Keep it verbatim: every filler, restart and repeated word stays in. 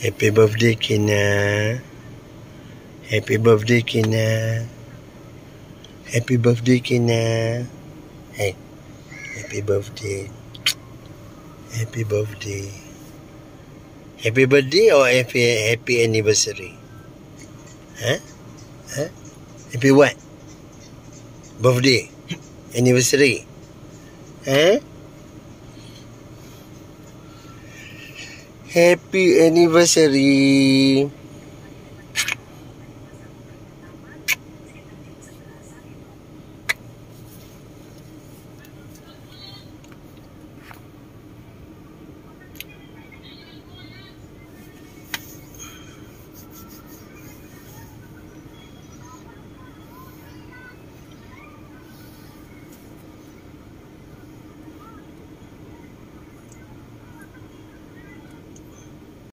Happy birthday, Kina. Happy birthday, Kina. Happy birthday, Kina. Hey, happy birthday. Happy birthday. Happy birthday or happy happy anniversary? Huh? Huh? Happy what? Birthday? Anniversary? Huh? Happy anniversary.